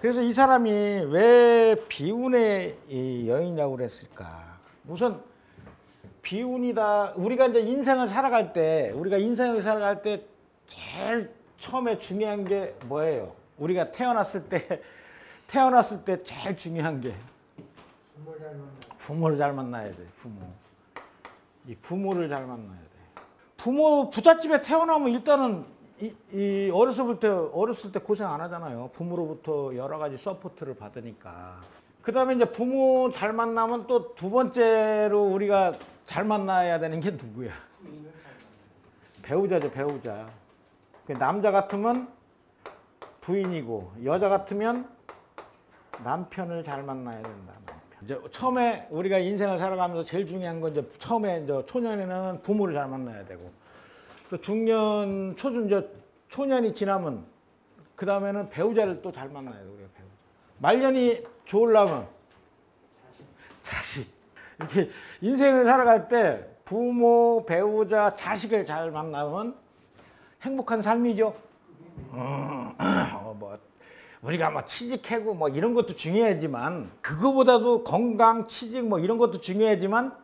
그래서 이 사람이 왜 비운의 여인이라고 그랬을까? 우선 비운이다. 우리가 이제 인생을 살아갈 때, 제일 처음에 중요한 게 뭐예요? 우리가 태어났을 때 제일 중요한 게 부모를 잘 만나야 돼. 부모를 잘 만나야 돼. 부모 부잣집에 태어나면 일단은 어렸을 때 고생 안 하잖아요. 부모로부터 여러 가지 서포트를 받으니까. 그다음에 이제 부모 잘 만나면 또 두 번째로 우리가 잘 만나야 되는 게 누구야? 배우자죠, 배우자. 남자 같으면 부인이고, 여자 같으면 남편을 잘 만나야 된다. 이제 처음에 우리가 인생을 살아가면서 제일 중요한 건 이제 초년에는 부모를 잘 만나야 되고, 또 중년, 초년이 지나면 그 다음에는 배우자를 또 잘 만나야 돼요. 우리가 배우자. 말년이 좋으려면 자식. 이렇게 인생을 살아갈 때 부모, 배우자, 자식을 잘 만나면 행복한 삶이죠. 우리가 취직하고 이런 것도 중요하지만, 그거보다도 건강, 취직 이런 것도 중요하지만,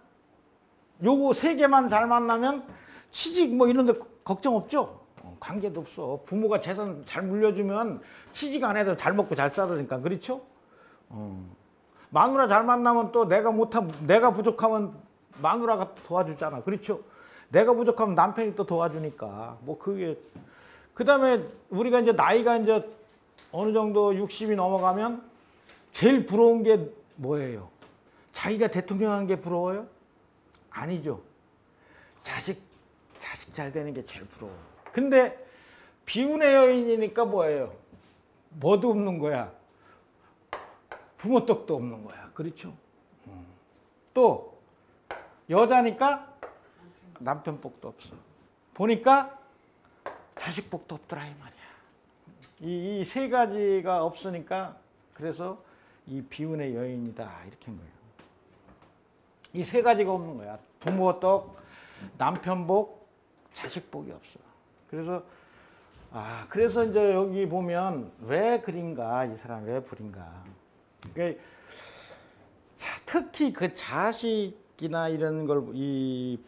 요거 세 개만 잘 만나면 취직 이런 데 걱정 없죠. 관계도 없어. 부모가 재산 잘 물려주면 취직 안 해도 잘 먹고 잘 살으니까. 그렇죠? 마누라 잘 만나면 또 내가 부족하면 마누라가 도와주잖아. 그렇죠? 내가 부족하면 남편이 또 도와주니까. 그게. 그다음에 우리가 이제 나이가 이제 어느 정도 60이 넘어가면 제일 부러운 게 뭐예요? 자기가 대통령한 게 부러워요? 아니죠. 자식 잘 되는 게 제일 부러워요. 근데 비운의 여인이니까 뭐예요? 뭐도 없는 거야. 부모 떡도 없는 거야. 그렇죠? 또 여자니까 남편 복도 없어. 보니까 자식 복도 없더라 이 말이야. 이 세 가지가 없으니까, 그래서 이 비운의 여인이다 이렇게 한 거예요. 이 세 가지가 없는 거야. 부모 떡, 남편 복, 자식 복이 없어. 그래서 이제 여기 보면 왜 그린가, 이 사람 왜 부린가. 그러니까 특히 그 자식이나 이런 걸, 이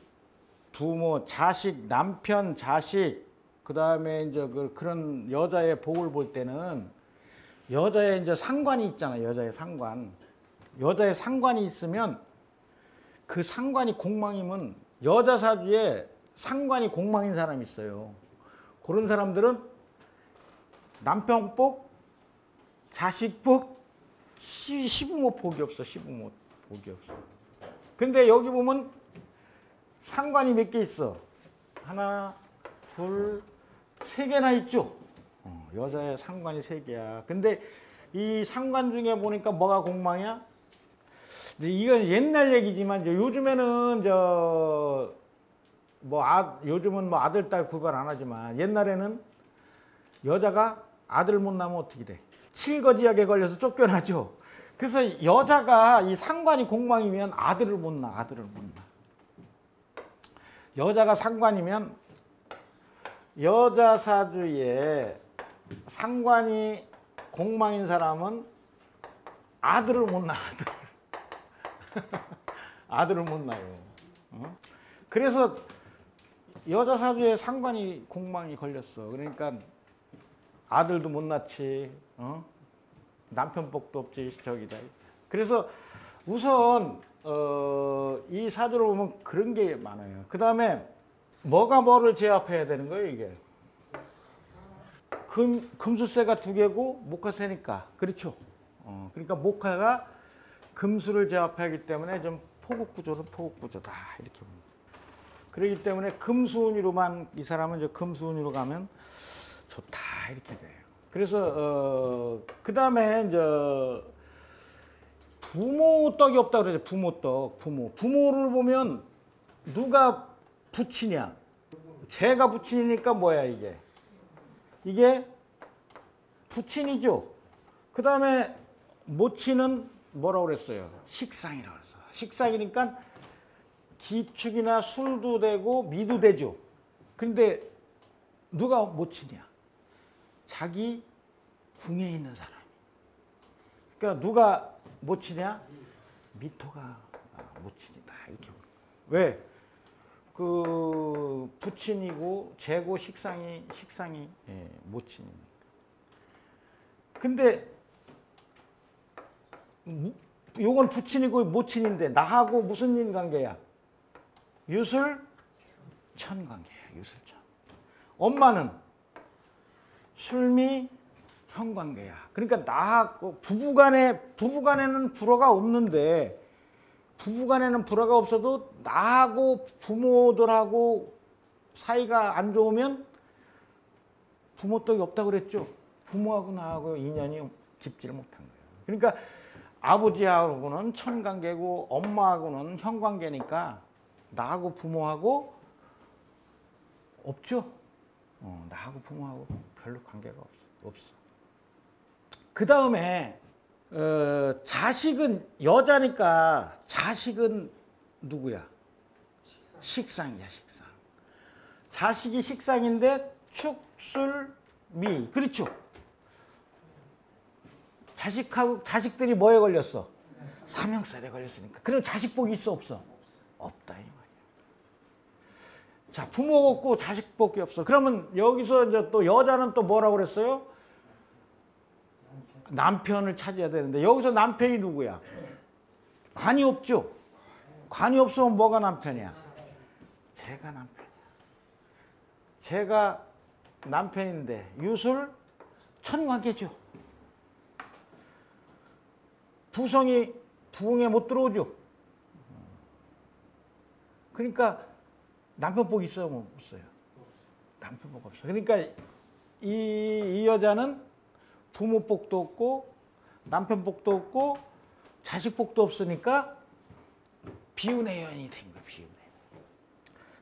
부모, 자식, 남편, 자식, 그 다음에 이제 그런 여자의 복을 볼 때는 여자의 이제 상관이 있잖아요. 여자의 상관이 있으면, 그 상관이 공망이면, 여자 사주에 상관이 공망인 사람이 있어요. 그런 사람들은 남편 복, 자식 복, 시부모 복이 없어. 근데 여기 보면 상관이 몇 개 있어? 하나, 둘, 세 개나 있죠. 여자의 상관이 세 개야. 근데 이 상관 중에 보니까 뭐가 공망이야? 근데 이건 옛날 얘기지만, 이제 요즘에는 요즘은 아들 딸 구별 안 하지만, 옛날에는 여자가 아들 못 낳으면 어떻게 돼? 칠거지약에 걸려서 쫓겨나죠. 그래서 여자가 이 상관이 공망이면 아들을 못 낳아. 여자가 상관이면, 여자 사주에 상관이 공망인 사람은 아들을 못 낳아. 아들을 못 낳아요. 그래서 여자 사주에 상관이 공망이 걸렸어. 그러니까 아들도 못 낳지, 남편 복도 없지, 저기다. 그래서 우선 이 사주를 보면 그런 게 많아요. 그 다음에 뭐가 뭐를 제압해야 되는 거예요, 이게? 금수쇠가 두 개고 목화쇠니까. 그렇죠? 그러니까 목화가 금수를 제압하기 때문에 좀 포국구조다. 이렇게 봅니다. 그렇기 때문에 금수운이로만, 이 사람은 이제 금수운이로 가면 좋다. 이렇게 돼요. 그래서, 그 다음에 이제 부모 떡이 없다고 그러죠. 부모 떡. 부모를 보면 누가 부친이야. 제가 부친이니까 뭐야, 이게? 이게 부친이죠. 그 다음에 모친은 뭐라고 그랬어요? 식상이라고 그랬어. 식상이니까 기축이나 술도 되고 미도 되죠. 근데 누가 못 치냐? 자기 궁에 있는 사람이. 그러니까 누가 못 치냐? 미토가 못 치니다. 이렇게. 왜? 그 부친이고 재고 식상이 예, 못 치니까. 근데 요건 부친이고 모친인데 나하고 무슨 인 관계야? 유술천 관계야. 유술천. 엄마는 술미 형 관계야. 그러니까 나하고 부부간에는 불화가 없는데 부부간에는 불화가 없어도 나하고 부모들하고 사이가 안 좋으면 부모떡이 없다고 그랬죠. 부모하고 나하고 인연이 깊지를 못한 거예요. 그러니까 아버지하고는 천관계고 엄마하고는 형관계니까 나하고 부모하고 없죠. 나하고 부모하고 별로 관계가 없어. 그 다음에 자식은 여자니까 자식은 누구야? 식상이야. 식상. 자식이 식상인데 축술미. 그렇죠. 자식하고 자식들이 뭐에 걸렸어? 삼형살에 걸렸으니까. 그럼 자식 복이 있어 없어? 없다 이 말이야. 자, 부모가 없고 자식 복이 없어. 그러면 여기서 이제 또 여자는 또 뭐라고 그랬어요? 남편을 찾아야 되는데 여기서 남편이 누구야? 관이 없죠. 관이 없으면 뭐가 남편이야? 제가 남편이야. 제가 남편인데 유술 천관계죠. 부성이 부흥에 못 들어오죠. 그러니까 남편 복 있어요? 없어요? 남편 복 없어요. 그러니까 이 여자는 부모 복도 없고 남편 복도 없고 자식 복도 없으니까 비운의 여인이 된 거야. 비운의.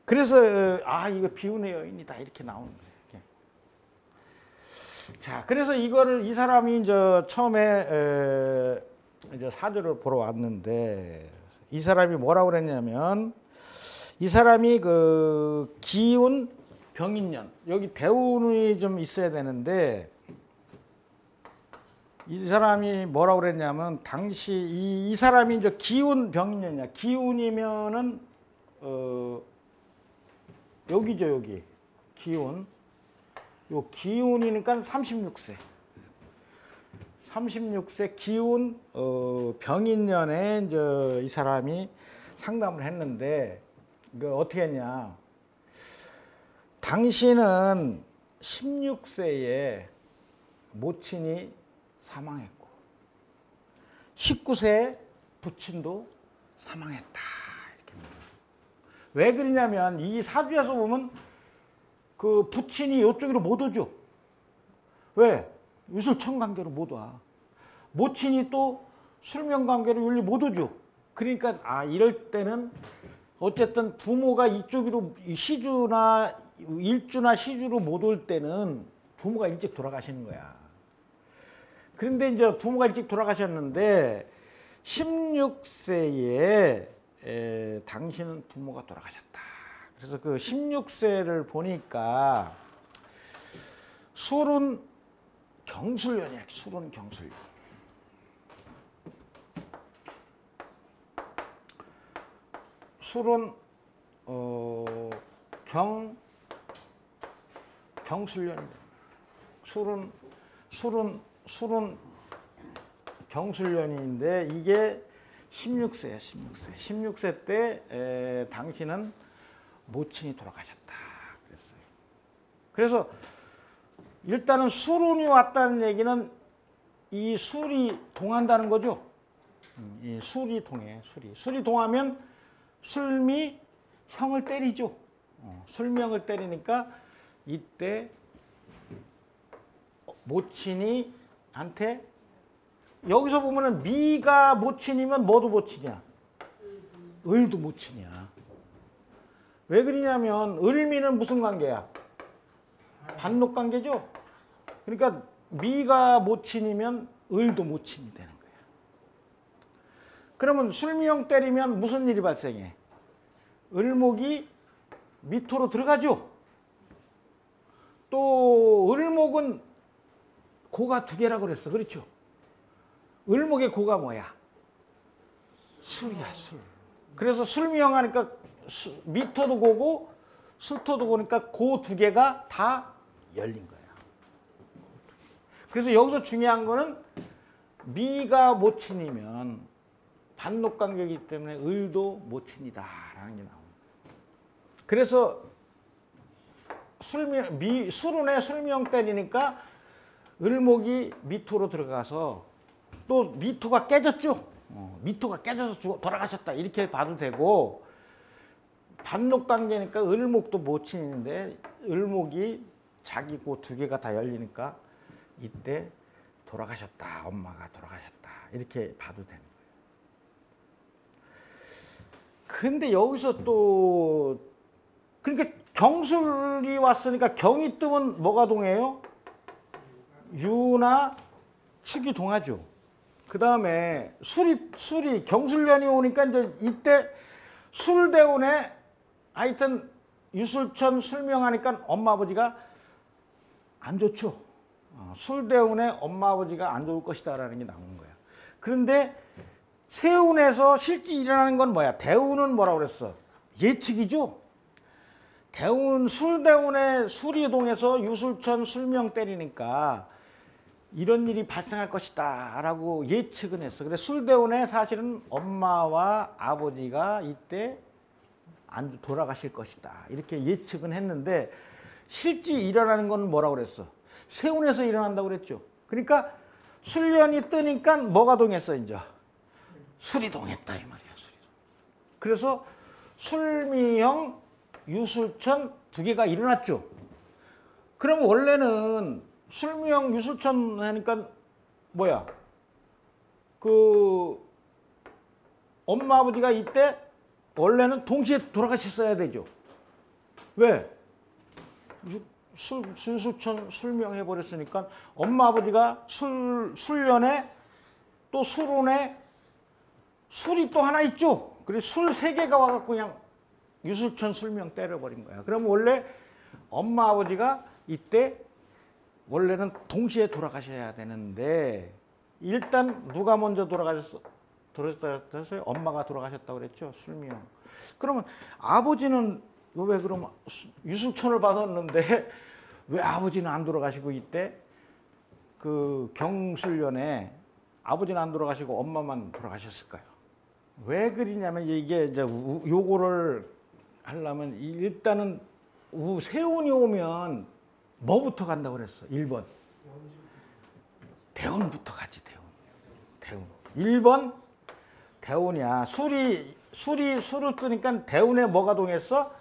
그래서 아 이거 비운의 여인이다 이렇게 나오는 거예요. 자, 그래서 이거를 이 사람이 이제 처음에 이제 사주를 보러 왔는데 이 사람이 뭐라고 그랬냐면 이 사람이 그 기운 병인년 여기 대운이 좀 있어야 되는데 이 사람이 뭐라고 그랬냐면 당시 이 사람이 이제 기운 병인년이야. 기운이면은 여기죠. 여기 기운 요 기운이니까 36세. 36세 기운 병인년에 이제 이 사람이 상담을 했는데 이걸 어떻게 했냐. 당신은 16세에 모친이 사망했고 19세에 부친도 사망했다. 이렇게. 왜 그러냐면 이 사주에서 보면 그 부친이 이쪽으로 못 오죠. 왜? 유술천 관계로 못 와. 모친이 또 술명 관계로 윤리 못 오죠. 그러니까 아 이럴 때는 어쨌든 부모가 이쪽으로 시주나 일주나 시주로 못 올 때는 부모가 일찍 돌아가시는 거야. 그런데 이제 부모가 일찍 돌아가셨는데 16세에 당신은 부모가 돌아가셨다. 그래서 그 16세를 보니까 술은 경술년이야. 술은 경술년. 술은 경술년이다. 술은 경술년인데 이게 16세야. 16세. 16세 때 당신은 모친이 돌아가셨다 그랬어요. 그래서 일단은 술운이 왔다는 얘기는 이 술이 동한다는 거죠. 이 술이 동해. 술이 동하면 술미 형을 때리죠. 술명을 때리니까 이때 모친이 한테 여기서 보면은 미가 모친이면 뭐도 모친이야? 을도 모친이야. 왜 그러냐면 을미는 무슨 관계야? 반록 관계죠. 그러니까 미가 모친이면 을도 모친이 되는 거야. 그러면 술미형 때리면 무슨 일이 발생해? 을목이 미토로 들어가죠. 을목은 고가 두 개라고 그랬어. 그렇죠? 을목의 고가 뭐야? 술이야, 술. 그래서 술미형하니까 미토도 고고 술토도 고니까 고 두 개가 다 열린 거야. 그래서 여기서 중요한 거는 미가 못 친이면 반록 관계이기 때문에 을도 못 친이다라는 게 나옵니다. 그래서 술운에 술미형 때리니까 을목이 미토로 들어가서 또 미토가 깨졌죠. 미토가 깨져서 죽어 돌아가셨다 이렇게 봐도 되고, 반록 관계니까 을목도 못 친인데 을목이 자기 고 두 개가 다 열리니까 이때 돌아가셨다, 엄마가 돌아가셨다 이렇게 봐도 되는 거예요. 근데 여기서 또 그러니까 경술이 왔으니까 경이 뜨면 뭐가 동해요? 유나 축이 동하죠. 그 다음에 술이 경술년이 오니까 이제 이때 술대운에 하여튼 유술천 술명하니까 엄마 아버지가 안 좋죠. 술대운에 엄마 아버지가 안 좋을 것이다 라는 게 나오는 거야. 그런데 세운에서 실제 일어나는 건 뭐야? 대운은 뭐라고 그랬어? 예측이죠. 대운 술대운에 술이 동해서 유술천 술명 때리니까 이런 일이 발생할 것이다 라고 예측은 했어. 근데 술대운에 사실은 엄마와 아버지가 이때 안 돌아가실 것이다 이렇게 예측은 했는데 실제 일어나는 건 뭐라고 그랬어? 세운에서 일어난다고 그랬죠. 그러니까 술년이 뜨니까 뭐가 동했어? 이제 술이 동했다 이 말이야. 술이. 그래서 술미형 유술천 두 개가 일어났죠. 그럼 원래는 술미형 유술천 하니까 뭐야? 그 엄마 아버지가 이때 원래는 동시에 돌아가셨어야 되죠. 왜? 술술천 술명 해버렸으니까 엄마 아버지가 술년에 또 술운에 술이 또 하나 있죠. 그래서 술 세 개가 와갖고 그냥 유술천 술명 때려버린 거야. 그럼 원래 엄마 아버지가 이때 원래는 동시에 돌아가셔야 되는데 일단 누가 먼저 돌아가셨어? 돌아가셨다 해서 엄마가 돌아가셨다고 그랬죠. 술명. 그러면 아버지는 왜 그럼 유술천을 받았는데 왜 아버지는 안 돌아가시고 이때 그 경술년에 아버지는 안 돌아가시고 엄마만 돌아가셨을까요? 왜 그러냐면 이게 이제 요거를 하려면 일단은 세운이 오면 뭐부터 간다고 그랬어? 1번. 대운부터 가지, 대운. 1번 대운이야. 술을 뜨니까 대운에 뭐가 동했어?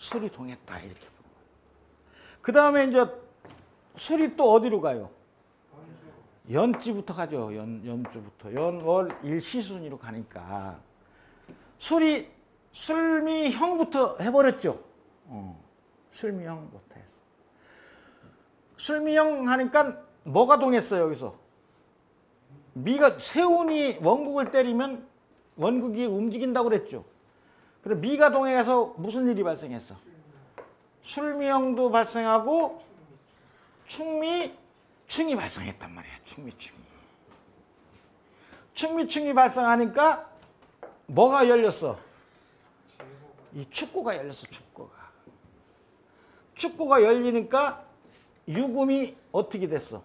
술이 동했다 이렇게 보는 거예요. 그 다음에 이제 술이 또 어디로 가요? 연지부터 가죠. 연주부터 연월일시 순위로 가니까 술미형부터 해버렸죠. 술미형부터 해서 술미형 하니까 뭐가 동했어요? 여기서 미가 세운이 원국을 때리면 원국이 움직인다고 그랬죠. 그럼 미가 동해서 무슨 일이 발생했어? 술미형도 발생하고 충미충이 발생했단 말이야. 충미충이 발생하니까 뭐가 열렸어? 이 축구가 열렸어. 축구가 열리니까 유금이 어떻게 됐어?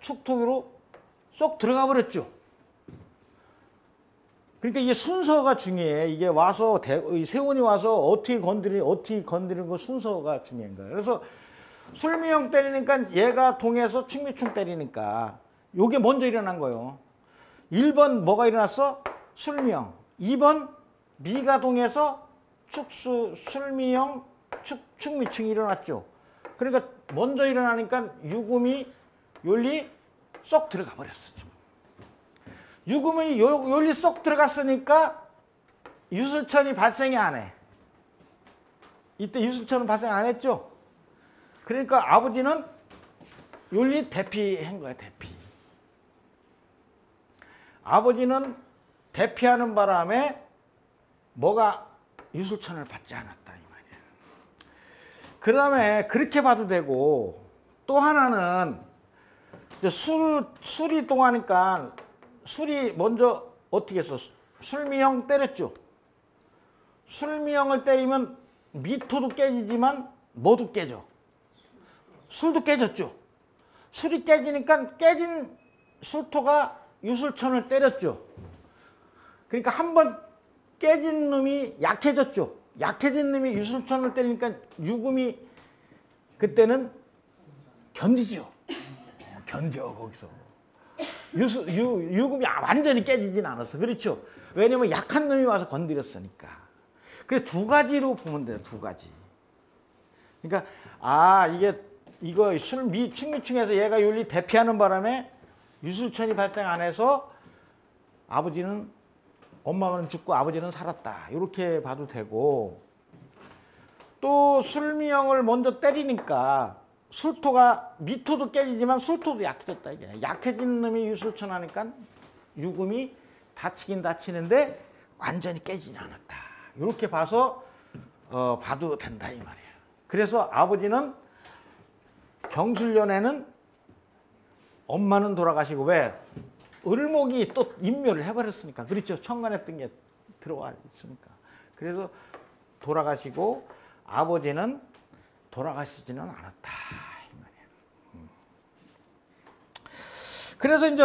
축토기로 쏙 들어가 버렸죠. 그러니까 이게 순서가 중요해. 이게 와서 세운이 와서 어떻게 건드리는 거 순서가 중요한 거야. 그래서 술미형 때리니까 얘가 동해서 충미충 때리니까 요게 먼저 일어난 거예요. 1번 뭐가 일어났어? 술미형. 2번 미가 동해서 술미형 충미충이 일어났죠. 그러니까 먼저 일어나니까 유금이 요리 쏙 들어가 버렸어. 유금이 요리 쏙 들어갔으니까 유술천이 발생이 안 해. 이때 유술천은 발생 안 했죠. 그러니까 아버지는 요리 대피한 거야. 아버지는 대피하는 바람에 뭐가 유술천을 받지 않았다 이 말이야. 그다음에 그렇게 봐도 되고 또 하나는 이제 술이 동하니까 술이 먼저 어떻게 했어? 술미형 때렸죠. 술미형을 때리면 미토도 깨지지만 뭐도 깨져? 술도 깨졌죠. 술이 깨지니까 깨진 술토가 유술천을 때렸죠. 그러니까 한 번 깨진 놈이 약해졌죠. 약해진 놈이 유술천을 때리니까 유금이 그때는 견디죠. 견뎌 거기서. 유금이 완전히 깨지진 않았어. 그렇죠? 왜냐면 약한 놈이 와서 건드렸으니까. 그래서 두 가지로 보면 돼요. 두 가지. 그러니까 이거 충미충에서 얘가 윤리 대피하는 바람에 유술천이 발생 안 해서 아버지는 엄마는 죽고 아버지는 살았다. 이렇게 봐도 되고 또 술미형을 먼저 때리니까 술토가 미토도 깨지지만 술토도 약해졌다. 이게 약해진 놈이 유술천 하니까 유금이 다치긴 다치는데 완전히 깨지진 않았다. 이렇게 봐서 봐도 된다 이 말이에요. 그래서 아버지는 경술년에는 엄마는 돌아가시고 왜? 을목이 또 임묘를 해버렸으니까. 그렇죠. 천간했던 게 들어와 있으니까. 그래서 돌아가시고 아버지는 돌아가시지는 않았다 이 말이에요. 그래서 이제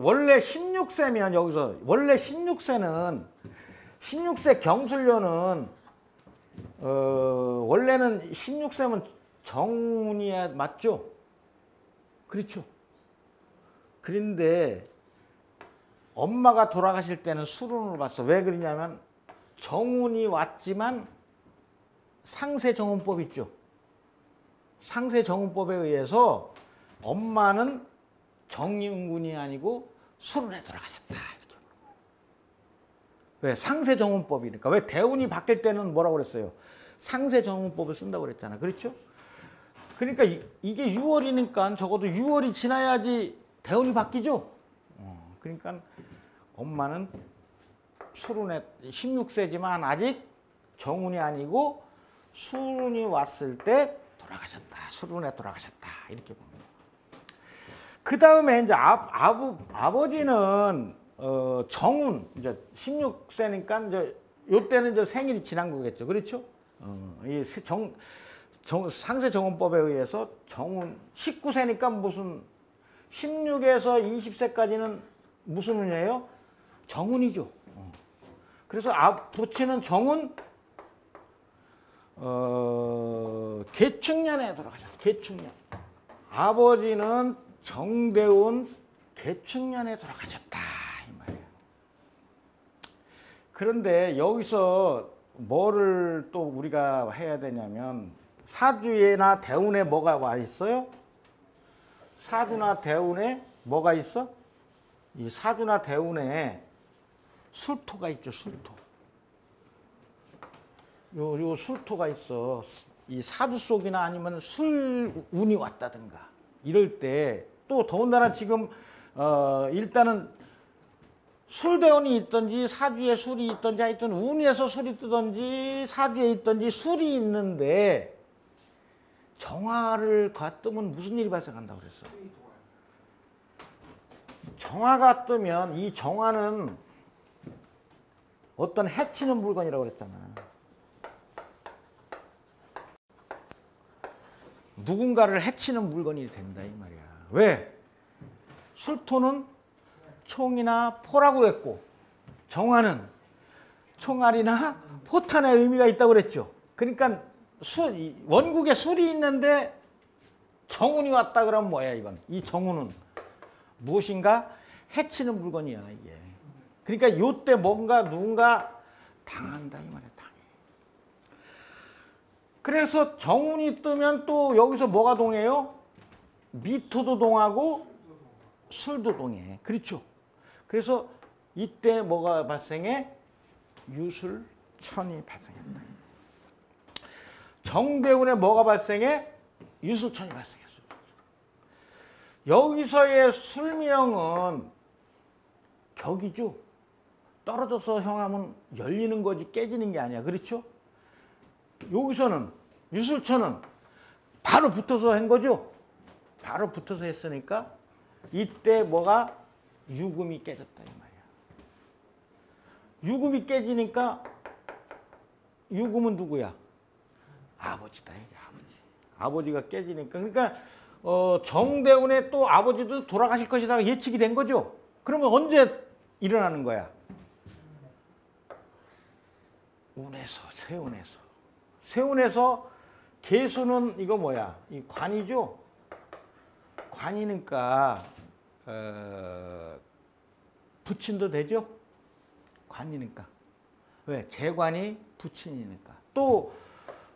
원래 16세면 여기서 원래 16세 경술년은 원래는 16세면 정운이야 맞죠? 그렇죠. 그런데 엄마가 돌아가실 때는 수lun으로 봤어. 왜 그러냐면 정운이 왔지만 상세정운법 있죠. 상세정운법에 의해서 엄마는 정인군이 아니고 수lun에 돌아가셨다. 이렇게. 왜? 상세정운법이니까. 왜 대운이 바뀔 때는 뭐라고 그랬어요? 상세정운법을 쓴다고 그랬잖아. 그렇죠? 그러니까 이게 6월이니까 적어도 6월이 지나야지 대운이 바뀌죠. 그러니까 엄마는 수룬에 16세지만 아직 정운이 아니고 수룬이 왔을 때 돌아가셨다. 수룬에 돌아가셨다. 이렇게 봅니다. 그 다음에 이제 아버지는 정운 이제 16세니까 이제 요때는 이제 생일이 지난 거겠죠. 그렇죠? 이 상세정운법에 의해서 정운 19세니까 무슨 16에서 20세까지는 무슨 운이에요? 정운이죠. 그래서 부친은 정운 개축년에 돌아가셨어요. 개축년. 아버지는 정대운 개축년에 돌아가셨다 이 말이에요. 그런데 여기서 뭐를 또 우리가 해야 되냐면 사주나 대운에 뭐가 와 있어요? 사주나 대운에 뭐가 있어? 이 사주나 대운에 술토가 있죠. 술토. 요 술토가 있어. 이 사주 속이나 아니면 술운이 왔다든가 이럴 때 또 더군다나 지금 일단은 술대운이 있든지 사주에 술이 있든지 하여튼 운에서 술이 뜨든지 사주에 있든지 술이 있는데 정화를 뜨면 무슨 일이 발생한다고 그랬어? 정화가 뜨면 이 정화는 어떤 해치는 물건이라고 그랬잖아. 누군가를 해치는 물건이 된다 이 말이야. 왜? 술토는 총이나 포라고 그랬고 정화는 총알이나 포탄의 의미가 있다고 그랬죠. 그러니까 원국에 술이 있는데 정운이 왔다 그러면 뭐야 이건? 이 정운은 무엇인가? 해치는 물건이야 이게. 그러니까 요때 뭔가 누군가 당한다 이 말이야. 당해. 그래서 정운이 뜨면 또 여기서 뭐가 동해요? 미토도 동하고 술도 동해. 그렇죠? 그래서 이때 뭐가 발생해? 유술천이 발생했다. 정대운에 뭐가 발생해? 유술천이 발생했어. 여기서의 술미형은 격이죠. 떨어져서 형하면 열리는 거지 깨지는 게 아니야. 그렇죠? 여기서는 유술처는 바로 붙어서 한 거죠. 바로 붙어서 했으니까 이때 뭐가 유금이 깨졌다 이 말이야. 유금이 깨지니까 유금은 누구야? 아버지다 이게 아버지. 아버지가 깨지니까 그러니까 정대운의 또 아버지도 돌아가실 것이다 예측이 된 거죠. 그러면 언제 일어나는 거야? 운에서, 세운에서. 세운에서 계수는 이거 뭐야? 이 관이죠. 관이니까 부친도 되죠. 관이니까. 왜? 재관이 부친이니까. 또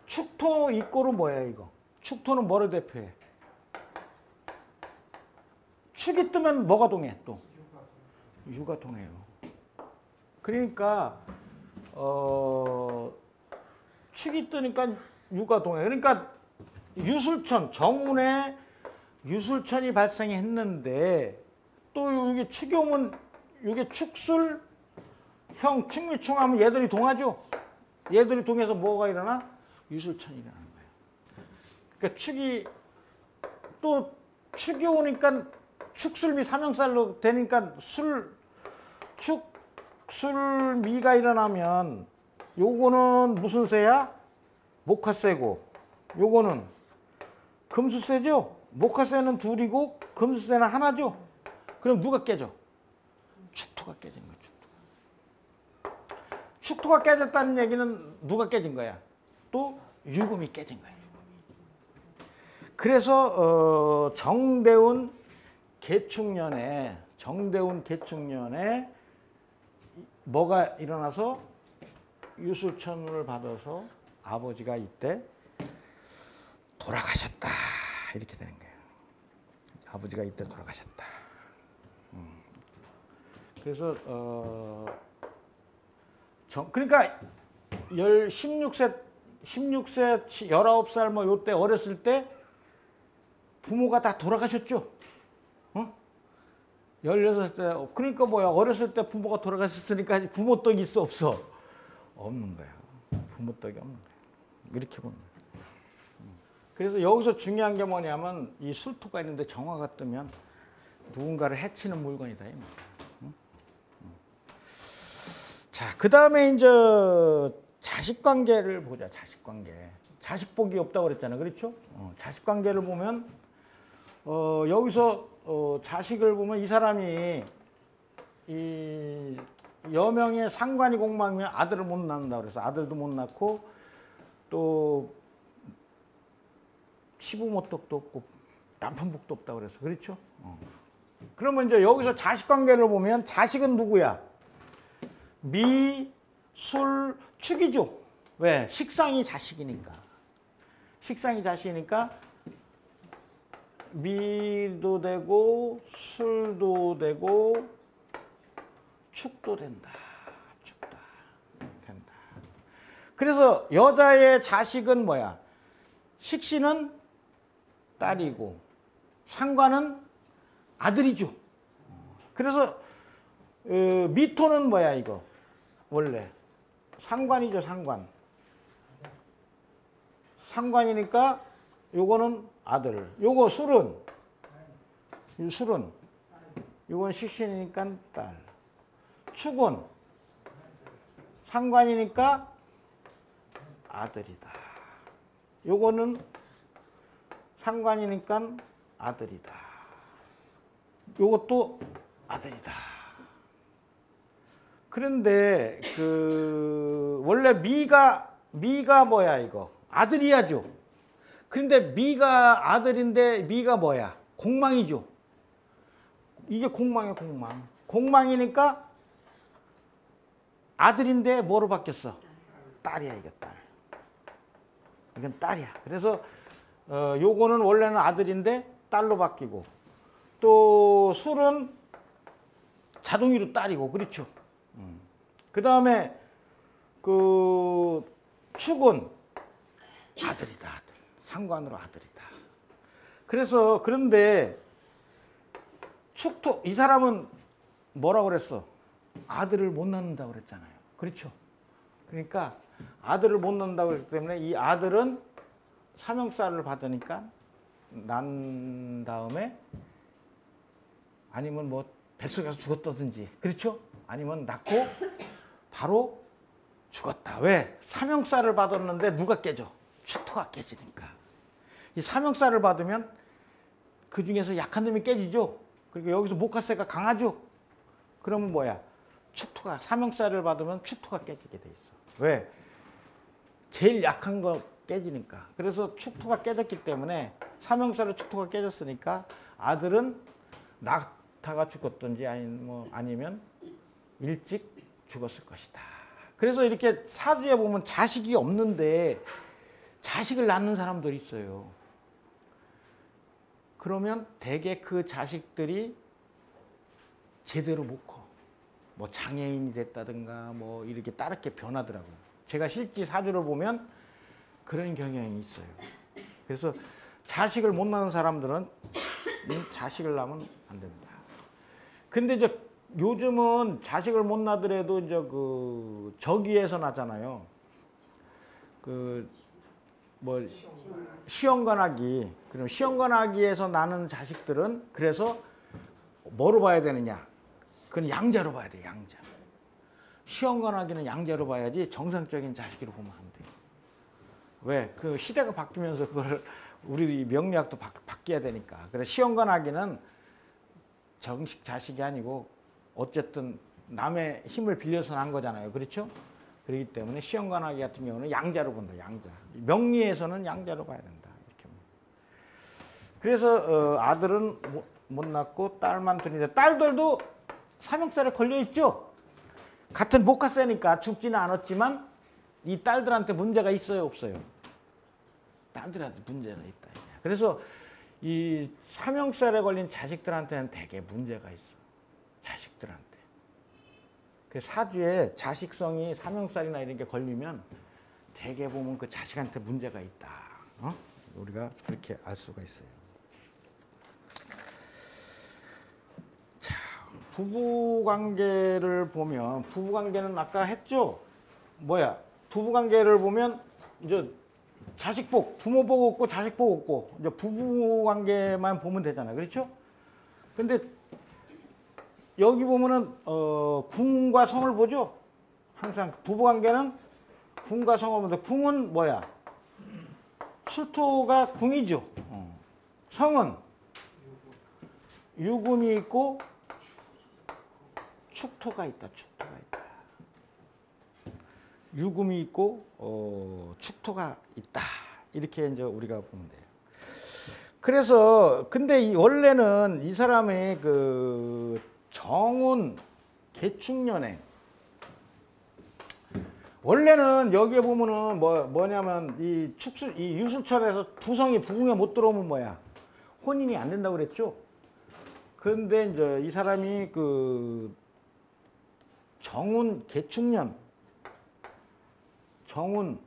축토 입고로 뭐야 이거? 축토는 뭐를 대표해? 축이 뜨면 뭐가 동해 또? 유가 통해요. 그러니까 축이 뜨니까 유가 동해. 그러니까 유술천, 정운에 유술천이 발생했는데 또 여기 축용은 여기 축술, 형 축미충하면 얘들이 동하죠. 얘들이 동해서 뭐가 일어나? 유술천이 일어나는 거예요. 그러니까 축이 또 축이 오니까 축술미 삼형살로 되니까 술 축술미가 일어나면 요거는 무슨 세야? 목화세고 요거는 금수세죠? 목화세는 둘이고 금수세는 하나죠? 그럼 누가 깨져? 축토가 깨진 거야. 축토가 깨졌다는 얘기는 누가 깨진 거야? 또 유금이 깨진 거야. 유금이. 그래서 정대운 개축년에 뭐가 일어나서 유술천운을 받아서 아버지가 이때 돌아가셨다 이렇게 되는 거예요. 아버지가 이때 돌아가셨다. 그래서 그러니까 16세 19살 뭐 요때 어렸을 때 부모가 다 돌아가셨죠. 16살, 그러니까 뭐야, 어렸을 때 부모가 돌아가셨으니까 부모 떡이 있어, 없어? 없는 거야. 부모 떡이 없는 거야. 이렇게 보는 거야. 그래서 여기서 중요한 게 뭐냐면, 이 술토가 있는데 정화가 뜨면 누군가를 해치는 물건이다. 이 응? 응. 자, 그 다음에 이제 자식 관계를 보자, 자식 관계. 자식 복이 없다고 그랬잖아. 그렇죠? 자식 관계를 보면, 여기서 자식을 보면 이 사람이 이 여명의 상관이 공망이면 아들을 못 낳는다고 그래서 아들도 못 낳고 또 시부모 떡도 없고 남편 복도 없다고 그래서 그렇죠? 그러면 이제 여기서 자식 관계를 보면 자식은 누구야? 미, 술, 축이죠. 왜? 식상이 자식이니까. 식상이 자식이니까 미도 되고 술도 되고 축도 된다. 축다 된다. 그래서 여자의 자식은 뭐야? 식신은 딸이고 상관은 아들이죠. 그래서 미토는 뭐야 이거? 원래 상관이죠, 상관. 상관이니까 요거는 아들. 요거 술은? 술은? 요건 식신이니까 딸. 축은? 상관이니까 아들이다. 요거는 상관이니까 아들이다. 요것도 아들이다. 그런데 원래 미가 뭐야 이거? 아들이야죠. 근데 미가 아들인데 미가 뭐야? 공망이죠. 이게 공망이야, 공망. 공망이니까 아들인데 뭐로 바뀌었어? 딸이야, 이게 딸. 이건 딸이야. 그래서 요거는 원래는 아들인데 딸로 바뀌고 또 술은 자동이로 딸이고 그렇죠. 그다음에 축은 아들이다. 아들. 상관으로 아들이다. 그래서 그런데 축토 이 사람은 뭐라고 그랬어? 아들을 못 낳는다고 그랬잖아요. 그렇죠? 그러니까 아들을 못 낳는다고 했기 때문에 이 아들은 사명살을 받으니까 난 다음에 아니면 뭐 뱃속에서 죽었다든지, 그렇죠? 아니면 낳고 바로 죽었다. 왜? 사명살을 받았는데 누가 깨져? 축토가 깨지니까. 이 사명살을 받으면 그 중에서 약한 놈이 깨지죠. 그리고 여기서 목화쇠가 강하죠. 그러면 뭐야? 축토가, 사명살을 받으면 축토가 깨지게 돼 있어. 왜? 제일 약한 거 깨지니까. 그래서 축토가 깨졌기 때문에 사명살로 축토가 깨졌으니까 아들은 낙타가 죽었든지 아니면 일찍 죽었을 것이다. 그래서 이렇게 사주에 보면 자식이 없는데 자식을 낳는 사람들이 있어요. 그러면 대개 그 자식들이 제대로 못 커. 뭐 장애인이 됐다든가 뭐 이렇게 따르게 변하더라고요. 제가 실제 사주를 보면 그런 경향이 있어요. 그래서 자식을 못 낳는 사람들은 자식을 낳으면 안 됩니다. 근데 요즘은 자식을 못 낳더라도 이제 그 저기에서 나잖아요. 그 뭐 시험관하기. 그럼 시험관하기에서 나는 자식들은 그래서 뭐로 봐야 되느냐? 그건 양자로 봐야 돼, 양자. 시험관하기는 양자로 봐야지 정상적인 자식으로 보면 안 돼요. 왜? 그 시대가 바뀌면서 그걸 우리 명리학도 바뀌어야 되니까. 그래서 시험관하기는 정식 자식이 아니고 어쨌든 남의 힘을 빌려서 난 거잖아요. 그렇죠? 그렇기 때문에 시험관하기 같은 경우는 양자로 본다. 양자. 명리에서는 양자로 봐야 된다. 이렇게. 그래서 아들은 못 낳고 딸만 둘인데 딸들도 사명살에 걸려 있죠. 같은 목화쇠니까 죽지는 않았지만 이 딸들한테 문제가 있어요, 없어요? 딸들한테 문제가 있다. 그래서 이 사명살에 걸린 자식들한테는 되게 문제가 있어. 자식들한테. 그 사주에 자식성이 사명살이나 이런 게 걸리면 되게 보면 그 자식한테 문제가 있다. 어? 우리가 그렇게 알 수가 있어요. 자, 부부관계를 보면 부부관계는 아까 했죠? 뭐야? 부부관계를 보면 이제 자식 복, 부모 복 없고 자식 복 없고 이제 부부관계만 보면 되잖아요. 그렇죠? 근데 여기 보면은 궁과 성을 보죠. 항상 부부관계는 궁과 성을 보는데 궁은 뭐야? 술토가 궁이죠. 성은 유금이 있고 축토가 있다. 축토가 있다. 유금이 있고 축토가 있다. 이렇게 이제 우리가 보면 돼요. 그래서 근데 원래는 이 사람의 그 정운 개축년에 원래는 여기에 보면은 뭐냐면 이 축수 이 유수철에서 부성이 부궁에 못 들어오면 뭐야? 혼인이 안 된다고 그랬죠. 그런데 이제 이 사람이 그 정운 개축년 정운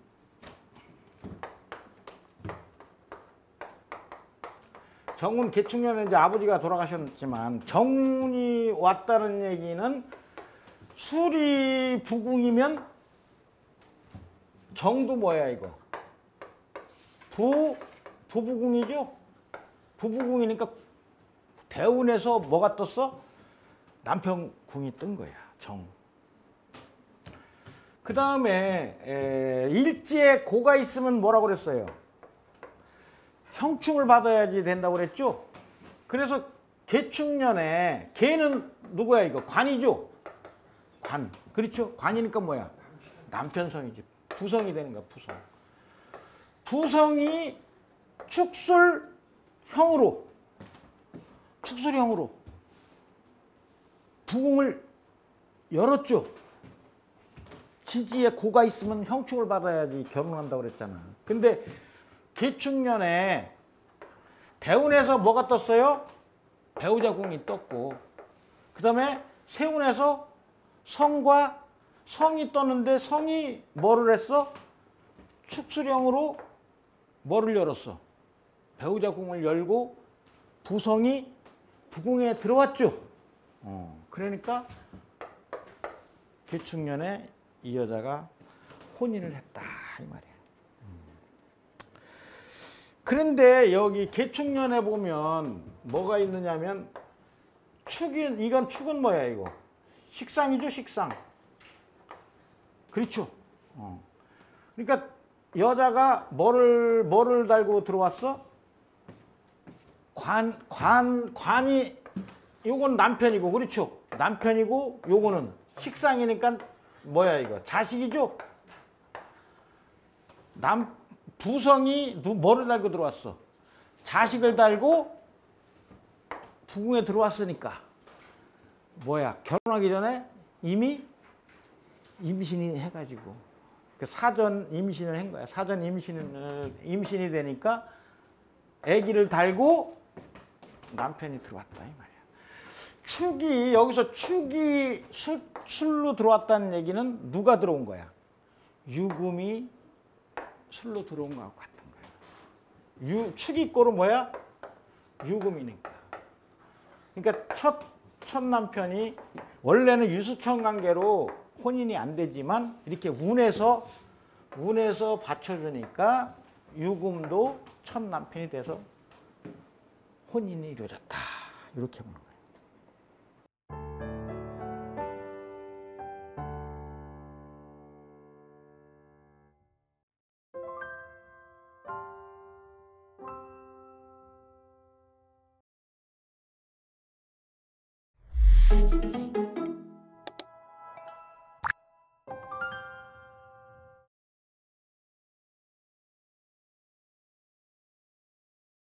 개축년에 이제 아버지가 돌아가셨지만 정운이 왔다는 얘기는 술이 부궁이면 정도 뭐야 이거? 부부궁이죠? 부부궁이니까 대운에서 뭐가 떴어? 남편궁이 뜬 거야. 정. 그 다음에 일지에 고가 있으면 뭐라고 그랬어요? 형충을 받아야지 된다고 그랬죠? 그래서 개축년에 개는 누구야 이거? 관이죠? 관. 그렇죠? 관이니까 뭐야? 남편성이지. 부성이 되는 거야. 부성. 부성이 축술형으로 부궁을 열었죠. 지지에 고가 있으면 형충을 받아야지 결혼한다고 그랬잖아. 근데 개축년에 대운에서 뭐가 떴어요? 배우자 궁이 떴고 그 다음에 세운에서 성과 성이 떴는데 성이 뭐를 했어? 축술형으로 뭐를 열었어? 배우자 궁을 열고 부성이 부궁에 들어왔죠. 그러니까 개축년에 이 여자가 혼인을 했다 이 말이에요. 그런데 여기 계축년에 보면 뭐가 있느냐면 축인, 이건 축은 뭐야 이거? 식상이죠, 식상. 그렇죠. 그러니까 여자가 뭐를 달고 들어왔어? 관이 요건 남편이고, 그렇죠? 남편이고 요거는 식상이니까 뭐야 이거? 자식이죠? 부성이 뭐를 달고 들어왔어? 자식을 달고 부궁에 들어왔으니까 뭐야? 결혼하기 전에 이미 임신이 해가지고 그 사전 임신을 한 거야. 사전 임신이 되니까 아기를 달고 남편이 들어왔다 이 말이야. 축이 여기서 축이 술로 들어왔다는 얘기는 누가 들어온 거야? 유금이 술로 들어온 거하고 같은 거야. 축이 꼬로 뭐야? 유금이니까. 그러니까 첫 남편이 원래는 유수청 관계로 혼인이 안 되지만 이렇게 운에서 받쳐주니까 유금도 첫 남편이 돼서 혼인이 이루어졌다. 이렇게 보는 거예요.